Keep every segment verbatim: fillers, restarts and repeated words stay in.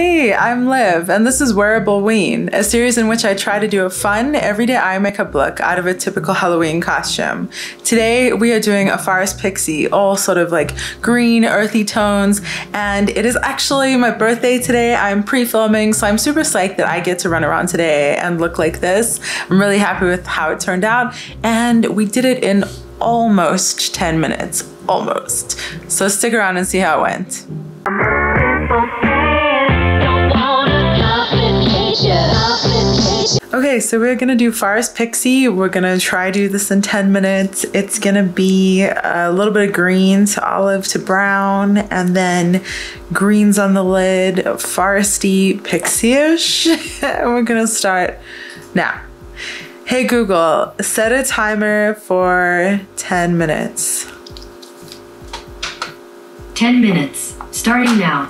Hey, I'm Liv, and this is Wearable Ween, a series in which I try to do a fun, everyday eye makeup look out of a typical Halloween costume. Today, we are doing a Forest Pixie, all sort of like green, earthy tones, and it is actually my birthday today. I'm pre-filming, so I'm super psyched that I get to run around today and look like this. I'm really happy with how it turned out, and we did it in almost ten minutes, almost. So stick around and see how it went. Okay, so we're gonna do Forest Pixie. We're gonna try do this in ten minutes. It's gonna be a little bit of green to olive to brown, and then greens on the lid, foresty, pixie-ish. And we're gonna start now. Hey Google, set a timer for ten minutes. ten minutes, starting now.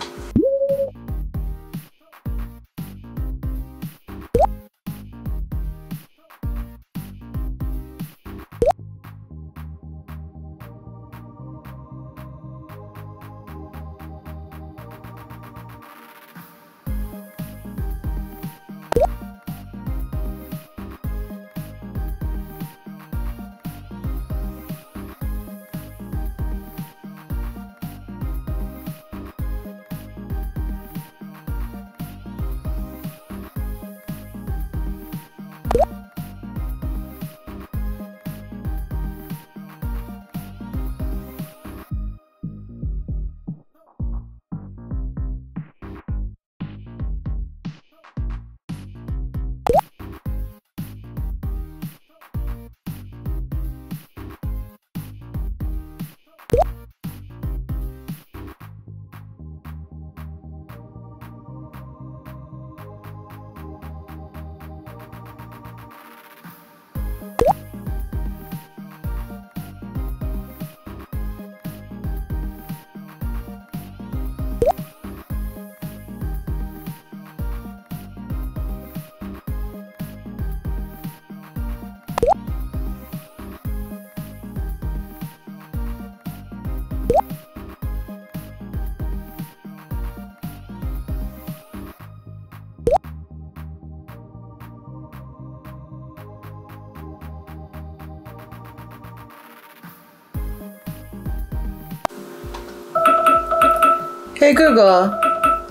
Hey Google,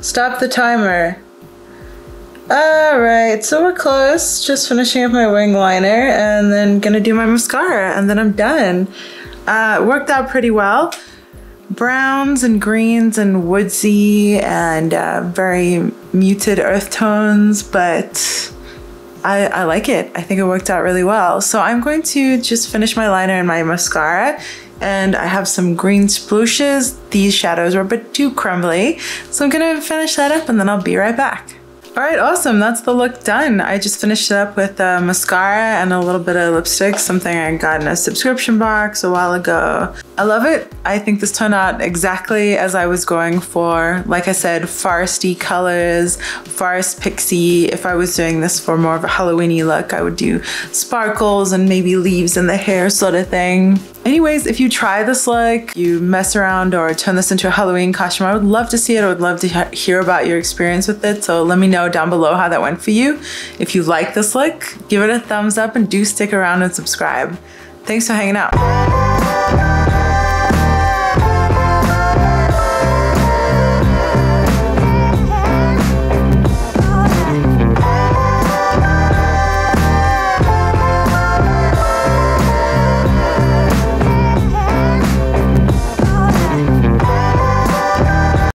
stop the timer. All right, so we're close. Just finishing up my wing liner and then gonna do my mascara and then I'm done. Uh, worked out pretty well. Browns and greens and woodsy and uh, very muted earth tones, but I, I like it. I think it worked out really well. So I'm going to just finish my liner and my mascara. And I have some green splooshes. These shadows were a bit too crumbly. So I'm gonna finish that up and then I'll be right back. All right, awesome, that's the look done. I just finished it up with uh, mascara and a little bit of lipstick, something I got in a subscription box a while ago. I love it. I think this turned out exactly as I was going for. Like I said, foresty colors, Forest Pixie. If I was doing this for more of a Halloween-y look, I would do sparkles and maybe leaves in the hair sort of thing. Anyways, if you try this look, you mess around or turn this into a Halloween costume, I would love to see it. I would love to hear about your experience with it. So let me know down below how that went for you. If you like this look, give it a thumbs up and do stick around and subscribe. Thanks for hanging out.